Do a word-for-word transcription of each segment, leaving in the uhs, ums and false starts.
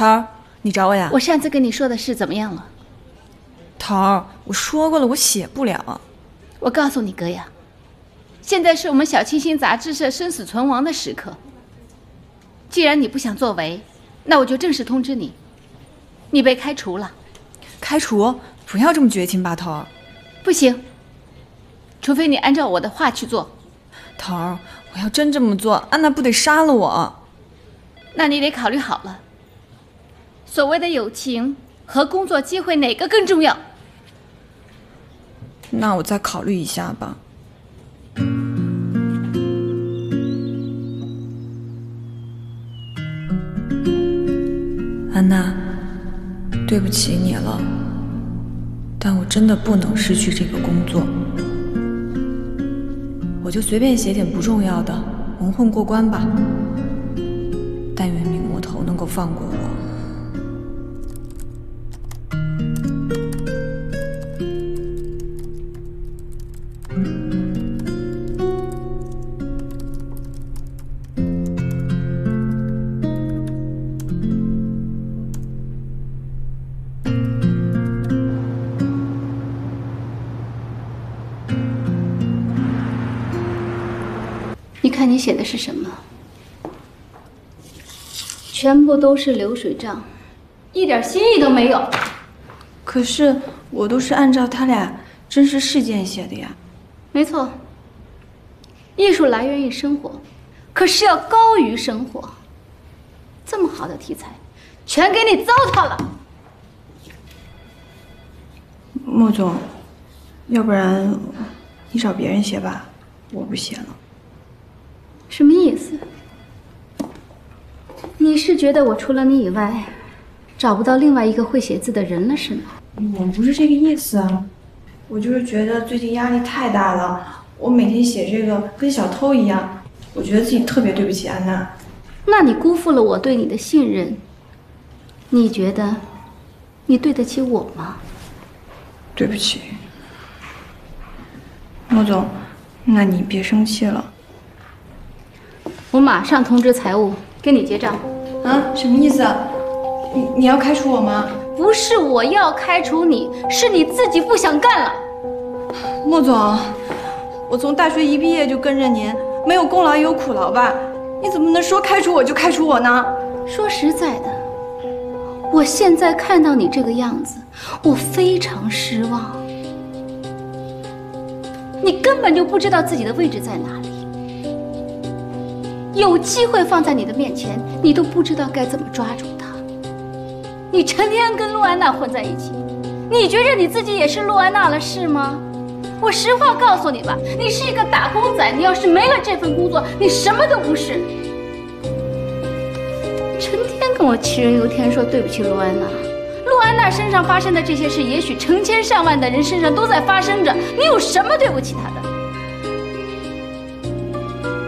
桃儿，你找我呀？我上次跟你说的事怎么样了？桃儿，我说过了，我写不了。我告诉你哥呀，现在是我们小清新杂志社生死存亡的时刻。既然你不想作为，那我就正式通知你，你被开除了。开除？不要这么绝情吧，桃儿。不行，除非你按照我的话去做。桃儿，我要真这么做，安娜不得杀了我？那你得考虑好了。所谓的友情和工作机会哪个更重要？那我再考虑一下吧。安娜，对不起你了，但我真的不能失去这个工作。我就随便写点不重要的，蒙混过关吧。但愿女魔头能够放过我。你写的是什么？全部都是流水账，一点新意都没有。可是我都是按照他俩真实事件写的呀。没错，艺术来源于生活，可是要高于生活。这么好的题材，全给你糟蹋了。莫总，要不然你找别人写吧，我不写了。什么意思？你是觉得我除了你以外，找不到另外一个会写字的人了是吗？我不是这个意思啊，我就是觉得最近压力太大了，我每天写这个跟小偷一样，我觉得自己特别对不起安娜。那你辜负了我对你的信任，你觉得你对得起我吗？对不起，莫总，那你别生气了。我马上通知财务跟你结账。啊，什么意思啊？你你要开除我吗？不是我要开除你，是你自己不想干了。莫总，我从大学一毕业就跟着您，没有功劳也有苦劳吧？你怎么能说开除我就开除我呢？说实在的，我现在看到你这个样子，我非常失望。你根本就不知道自己的位置在哪里。有机会放在你的面前，你都不知道该怎么抓住它。你成天跟陆安娜混在一起，你觉着你自己也是陆安娜了是吗？我实话告诉你吧，你是一个打工仔，你要是没了这份工作，你什么都不是。成天跟我杞人忧天，说对不起陆安娜。陆安娜身上发生的这些事，也许成千上万的人身上都在发生着，你有什么对不起她的？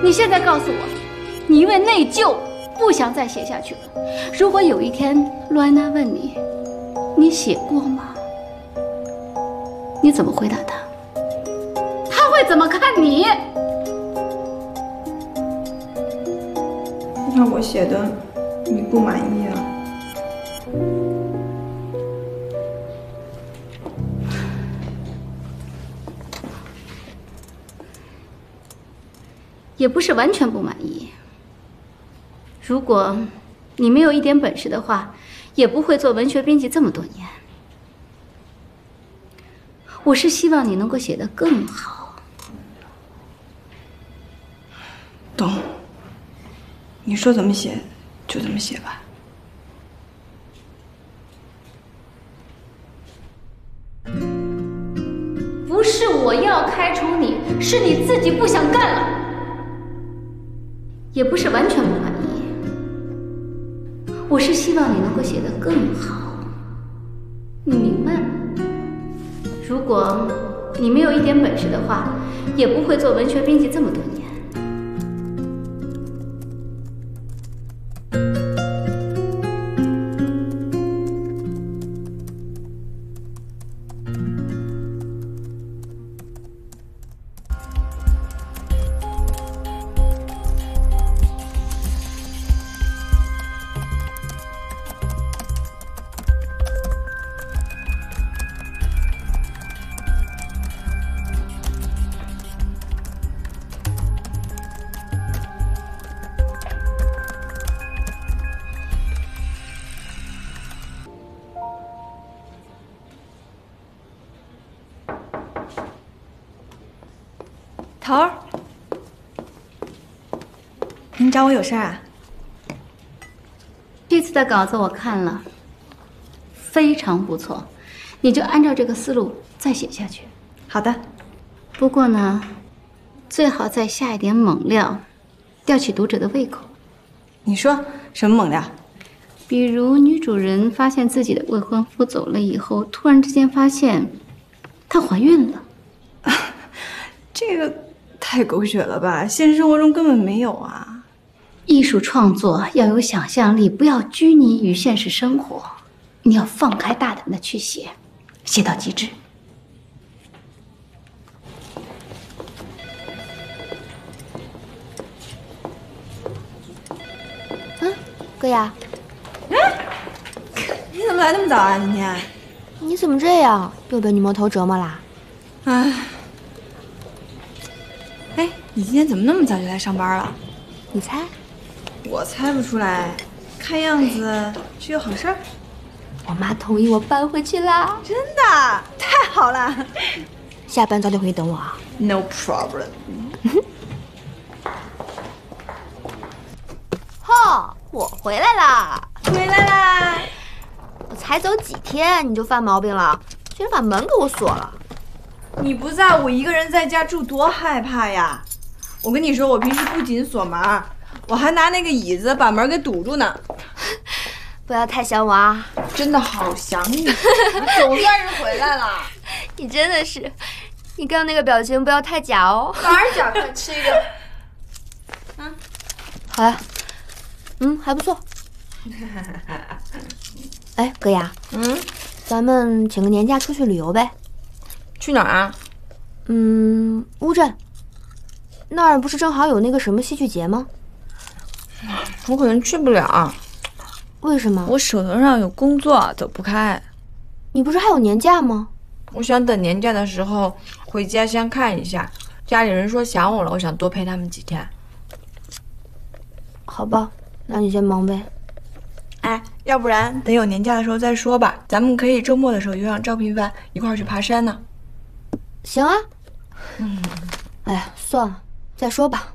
你现在告诉我。你因为内疚不想再写下去了。如果有一天陆安娜问你，你写过吗？你怎么回答她？她会怎么看你？那我写的你不满意啊？也不是完全不满意。如果你没有一点本事的话，也不会做文学编辑这么多年。我是希望你能够写得更好。懂。你说怎么写就怎么写吧。不是我要开除你，是你自己不想干了。也不是完全不满意。我是希望你能够写得更好，你明白吗？如果你没有一点本事的话，也不会做文学编辑这么多年。头儿，您找我有事儿啊？这次的稿子我看了，非常不错，你就按照这个思路再写下去。好的，不过呢，最好再下一点猛料，吊起读者的胃口。你说什么猛料？ 比如女主人发现自己的未婚夫走了以后，突然之间发现她怀孕了，啊、这个太狗血了吧？现实生活中根本没有啊！艺术创作要有想象力，不要拘泥于现实生活，你要放开大胆的去写，写到极致。嗯，哥呀。 你怎么来那么早啊？今天你怎么这样？又被女魔头折磨啦？哎，哎，你今天怎么那么早就来上班了？你猜？我猜不出来，看样子是有好事儿。我妈同意我搬回去啦！真的，太好了！下班早点回去等我啊。No problem。哈，我回来啦！回来啦！ 我才走几天你就犯毛病了，居然把门给我锁了！你不在我一个人在家住多害怕呀！我跟你说，我平时不仅锁门，我还拿那个椅子把门给堵住呢。不要太想我啊！真的好想你，总算是回来了。你真的是，你刚那个表情不要太假哦。哪儿假？快吃一个。嗯，好了，嗯，还不错。哎，哥呀，嗯，咱们请个年假出去旅游呗？去哪儿啊？嗯，乌镇那儿不是正好有那个什么戏剧节吗？我可能去不了，为什么？我手头上有工作，走不开。你不是还有年假吗？我想等年假的时候回家乡看一下，家里人说想我了，我想多陪他们几天。好吧，那你先忙呗。 哎，要不然等有年假的时候再说吧。咱们可以周末的时候约上赵平凡一块儿去爬山呢。行啊。嗯。哎，算了，再说吧。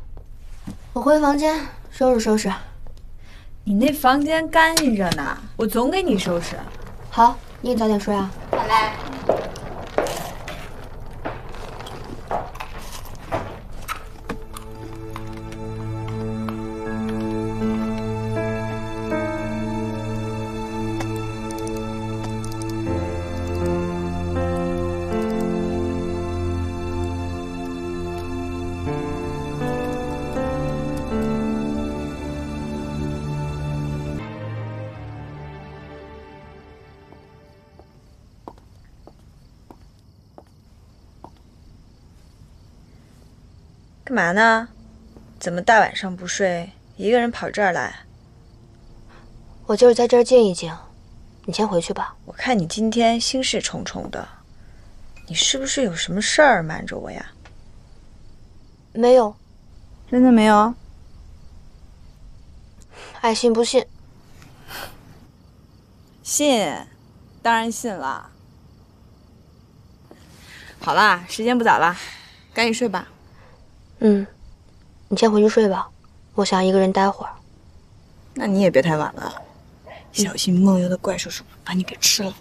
我回房间收拾收拾。你那房间干净着呢，我总给你收拾。好，你也早点睡啊。好嘞。干嘛呢？怎么大晚上不睡，一个人跑这儿来？我就是在这儿静一静，你先回去吧。我看你今天心事重重的，你是不是有什么事儿瞒着我呀？没有，真的没有。爱信不信？信，当然信了。好啦，时间不早了，赶紧睡吧。 嗯，你先回去睡吧，我想一个人待会儿。那你也别太晚了，小心梦游的怪叔叔把你给吃了。